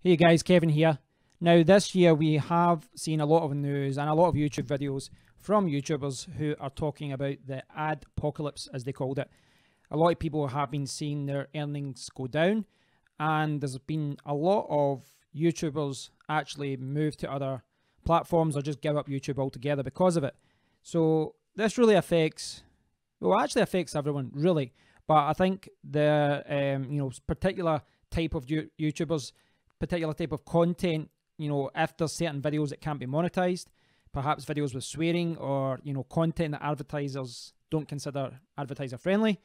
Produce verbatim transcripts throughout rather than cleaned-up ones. Hey guys, Kevin here. Now this year we have seen a lot of news and a lot of YouTube videos from YouTubers who are talking about the adpocalypse, as they called it. A lot of people have been seeing their earnings go down, and there's been a lot of YouTubers actually move to other platforms or just give up YouTube altogether because of it. So this really affects, well, actually affects everyone really, but I think the um, you know, particular type of YouTubers, particular type of content, you know, if there's certain videos that can't be monetized, perhaps videos with swearing or, you know, content that advertisers don't consider advertiser friendly,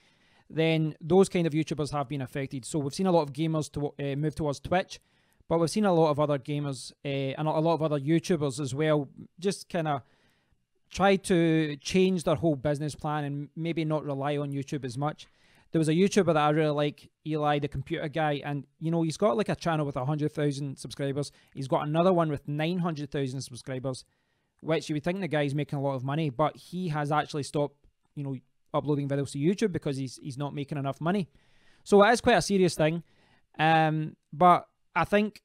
then those kind of YouTubers have been affected. So we've seen a lot of gamers to, uh, move towards Twitch, but we've seen a lot of other gamers uh, and a lot of other YouTubers as well just kind of try to change their whole business plan and maybe not rely on YouTube as much. There was a YouTuber that I really like, Eli the Computer Guy, and you know, he's got like a channel with one hundred thousand subscribers. He's got another one with nine hundred thousand subscribers, which you would think the guy's making a lot of money, but he has actually stopped, you know, uploading videos to YouTube because he's, he's not making enough money. So it is quite a serious thing, um, but I think,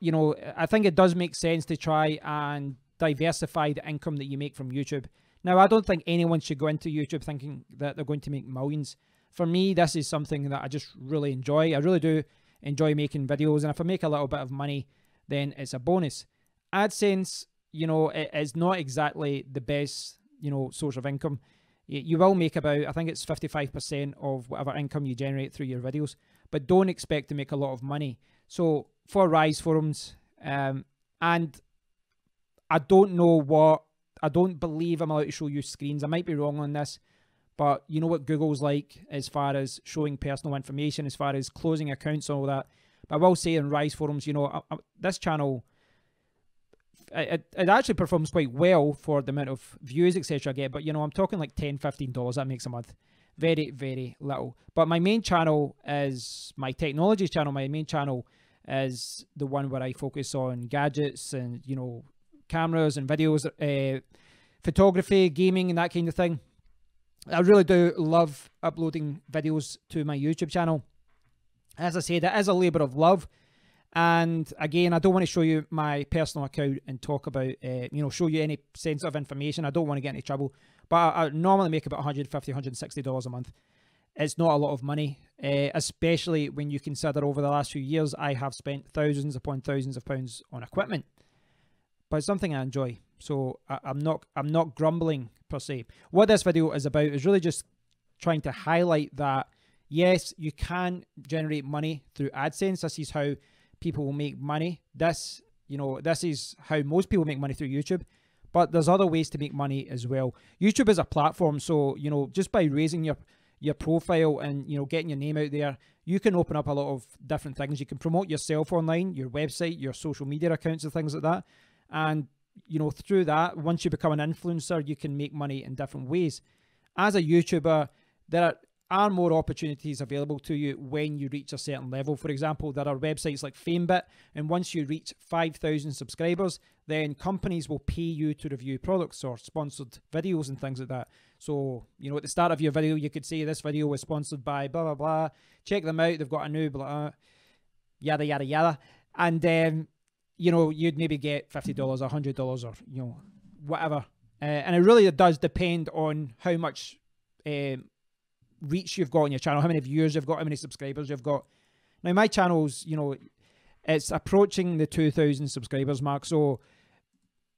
you know, I think it does make sense to try and diversify the income that you make from YouTube. Now, I don't think anyone should go into YouTube thinking that they're going to make millions. For me, this is something that I just really enjoy. I really do enjoy making videos, and if I make a little bit of money, then it's a bonus. AdSense, you know, it is not exactly the best, you know, source of income. You will make about, I think it's fifty-five percent of whatever income you generate through your videos, but don't expect to make a lot of money. So for Rise Forums, um, and I don't know what, I don't believe I'm allowed to show you screens. I might be wrong on this, but you know what Google's like as far as showing personal information, as far as closing accounts and all that. But I will say in Rise Forums, you know, I, I, this channel, it, it actually performs quite well for the amount of views, et cetera I get. But, you know, I'm talking like ten dollars, fifteen dollars that makes a month. Very, very little. But my main channel is my technology channel. My main channel is the one where I focus on gadgets and, you know, cameras and videos, uh, photography, gaming and that kind of thing. I really do love uploading videos to my YouTube channel. As I said, it is a labour of love. And again, I don't want to show you my personal account and talk about, uh, you know, show you any sensitive information. I don't want to get into trouble. But I, I normally make about one hundred fifty dollars, one hundred sixty dollars a month. It's not a lot of money, uh, especially when you consider over the last few years, I have spent thousands upon thousands of pounds on equipment. But it's something I enjoy, so I, I'm not I'm not grumbling per se. What this video is about is really just trying to highlight that yes, you can generate money through AdSense. This is how people make money. This, you know, this is how most people make money through YouTube. But there's other ways to make money as well. YouTube is a platform, so you know, just by raising your your profile and you know getting your name out there, you can open up a lot of different things. You can promote yourself online, your website, your social media accounts, and things like that. And, you know, through that, once you become an influencer, you can make money in different ways. As a YouTuber, there are more opportunities available to you when you reach a certain level. For example, there are websites like Famebit, and once you reach five thousand subscribers, then companies will pay you to review products or sponsored videos and things like that. So, you know, at the start of your video, you could say this video was sponsored by blah, blah, blah. Check them out. They've got a new blah, yada, yada, yada. And um you know, you'd maybe get fifty dollars, a hundred dollars or, you know, whatever. Uh, and it really does depend on how much um, reach you've got on your channel, how many views you've got, how many subscribers you've got. Now, my channel's, you know, it's approaching the two thousand subscribers mark. So,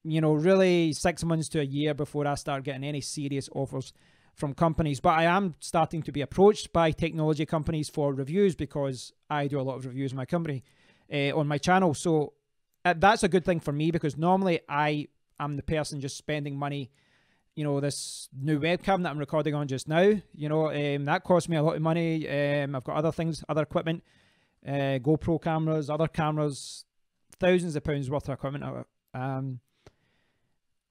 you know, really six months to a year before I start getting any serious offers from companies. But I am starting to be approached by technology companies for reviews because I do a lot of reviews in my company, uh, on my channel. So, that's a good thing for me because normally I am the person just spending money. You know, this new webcam that I'm recording on just now, you know, um, that cost me a lot of money. Um, I've got other things, other equipment, uh, GoPro cameras, other cameras, thousands of pounds worth of equipment. Um,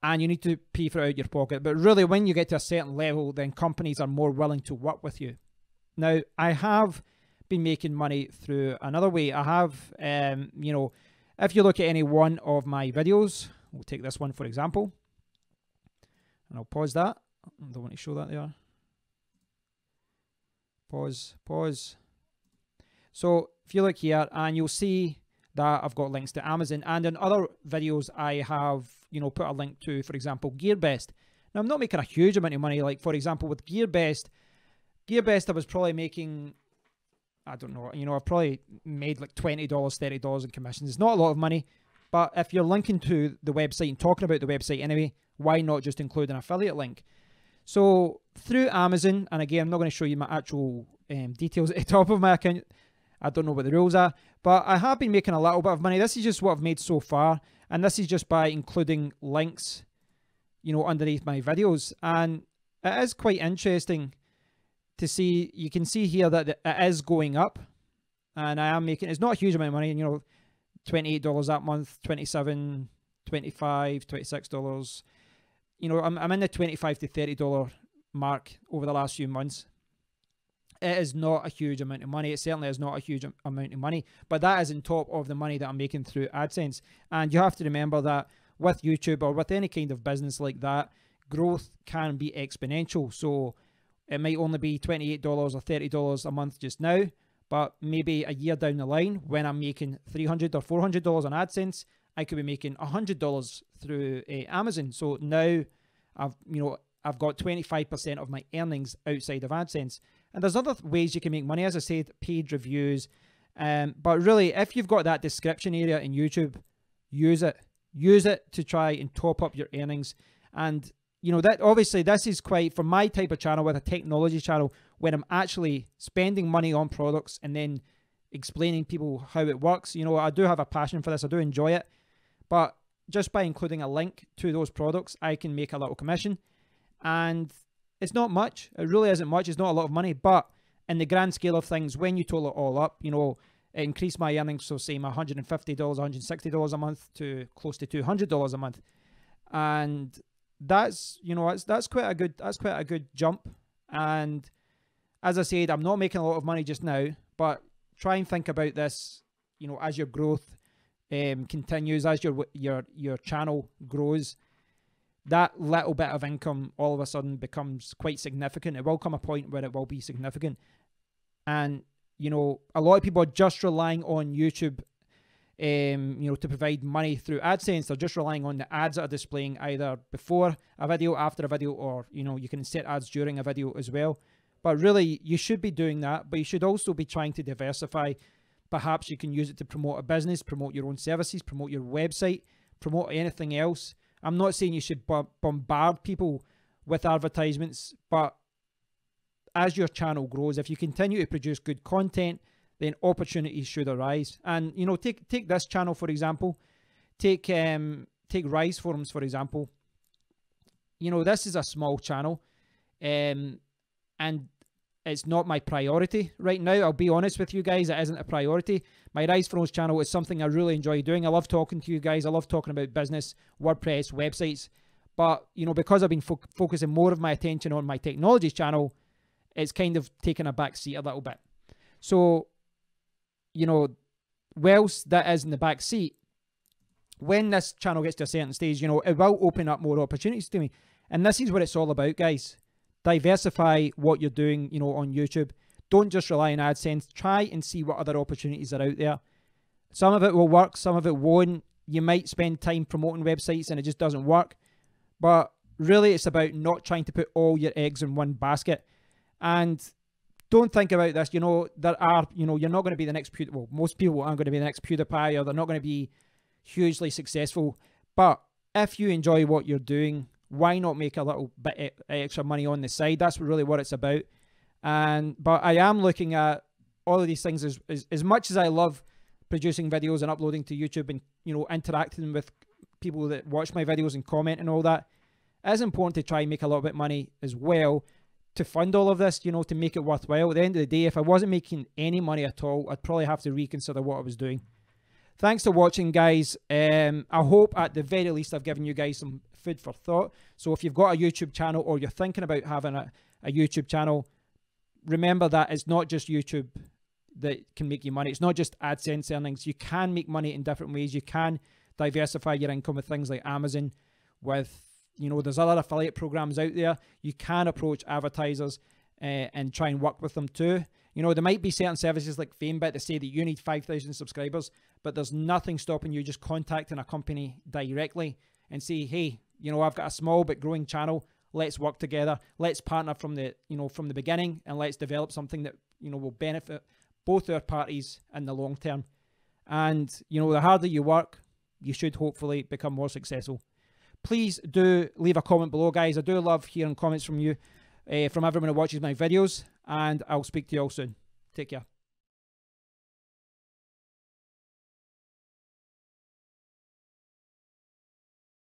and you need to pay for it out of your pocket. But really, when you get to a certain level, then companies are more willing to work with you. Now, I have been making money through another way. I have, um, you know, if you look at any one of my videos, we'll take this one for example, and I'll pause that. I don't want to show that there. Pause, pause. So if you look here, and you'll see that. I've got links to Amazon, and in other videos I have, you know, put a link to, for example, Gearbest. Now I'm not making a huge amount of money. Like for example with Gearbest, Gearbest I was probably making, I don't know, you know, I've probably made like twenty dollars, thirty dollars in commissions. It's not a lot of money, but if you're linking to the website and talking about the website anyway, why not just include an affiliate link? So through Amazon, and again, I'm not going to show you my actual um, details at the top of my account. I don't know what the rules are, but I have been making a little bit of money. This is just what I've made so far, and this is just by including links, you know, underneath my videos. And it is quite interesting to see. You can see here that it is going up, and I am making, it's not a huge amount of money, you know, twenty-eight dollars that month, twenty-seven dollars, twenty-five dollars, twenty-six dollars. You know, I'm, I'm in the twenty-five dollars to thirty dollars mark over the last few months. It is not a huge amount of money. It certainly is not a huge amount of money, but that is on top of the money that I'm making through AdSense. And you have to remember that with YouTube or with any kind of business like that, growth can be exponential. So it might only be twenty-eight dollars or thirty dollars a month just now, but maybe a year down the line when I'm making three hundred dollars or four hundred dollars on AdSense, I could be making one hundred dollars through uh, Amazon. So now I've, you know, I've got twenty-five percent of my earnings outside of AdSense. And there's other ways you can make money, as I said, paid reviews. Um, but really, if you've got that description area in YouTube, use it. Use it to try and top up your earnings. And, you know, that obviously this is quite, for my type of channel, with a technology channel, when I'm actually spending money on products and then explaining people how it works. You know, I do have a passion for this. I do enjoy it. But just by including a link to those products, I can make a little commission. And it's not much. It really isn't much. It's not a lot of money. But in the grand scale of things, when you total it all up, you know, it increased my earnings. So say my one hundred fifty dollars, one hundred sixty dollars a month to close to two hundred dollars a month. And that's, you know, that's, that's quite a good, that's quite a good jump. And as I said, I'm not making a lot of money just now, but try and think about this, you know, as your growth Um, continues, as your your your channel grows, that little bit of income all of a sudden becomes quite significant. It will come a point where it will be significant, and you know, a lot of people are just relying on YouTube, um, you know, to provide money through AdSense. They're just relying on the ads that are displaying either before a video, after a video, or you know, you can insert ads during a video as well. But really, you should be doing that, but you should also be trying to diversify. Perhaps you can use it to promote a business, promote your own services, promote your website, promote anything else. I'm not saying you should bombard people with advertisements, but as your channel grows, if you continue to produce good content, then opportunities should arise. And, you know, take take this channel, for example. Take, um, take Rise Forums, for example. You know, this is a small channel, um, and it's not my priority right now. I'll be honest with you guys, it isn't a priority. My Rise Forums channel is something I really enjoy doing. I love talking to you guys. I love talking about business, WordPress, websites. But, you know, because I've been fo focusing more of my attention on my technology channel, it's kind of taken a back seat a little bit. So, you know, whilst that is in the back seat, when this channel gets to a certain stage, you know, it will open up more opportunities to me. And this is what it's all about, guys. Diversify what you're doing, you know, on YouTube. Don't just rely on AdSense. Try and see what other opportunities are out there. Some of it will work, some of it won't. You might spend time promoting websites and it just doesn't work. But really, it's about not trying to put all your eggs in one basket. And don't think about this. You know, there are, you know, you're not going to be the next PewDiePie. Well, most people aren't going to be the next PewDiePie, or they're not going to be hugely successful. But if you enjoy what you're doing, why not make a little bit extra money on the side? That's really what it's about. And but I am looking at all of these things. As, as, as much as I love producing videos and uploading to YouTube and, you know, interacting with people that watch my videos and comment and all that, it is important to try and make a little bit of money as well to fund all of this, you know, to make it worthwhile. At the end of the day, if I wasn't making any money at all, I'd probably have to reconsider what I was doing. Thanks for watching, guys. Um, I hope at the very least I've given you guys some food for thought. So if you've got a YouTube channel or you're thinking about having a, a YouTube channel, remember that it's not just YouTube that can make you money. It's not just AdSense earnings. You can make money in different ways. You can diversify your income with things like Amazon, with, you know, there's other affiliate programs out there. You can approach advertisers uh, and try and work with them too. You know, there might be certain services like Famebit that say that you need five thousand subscribers, but there's nothing stopping you just contacting a company directly and say, hey, you know, I've got a small but growing channel. Let's work together. Let's partner from the, you know, from the beginning, and let's develop something that, you know, will benefit both our parties in the long term. And, you know, the harder you work, you should hopefully become more successful. Please do leave a comment below, guys. I do love hearing comments from you, uh, from everyone who watches my videos. And I'll speak to you all soon. Take care.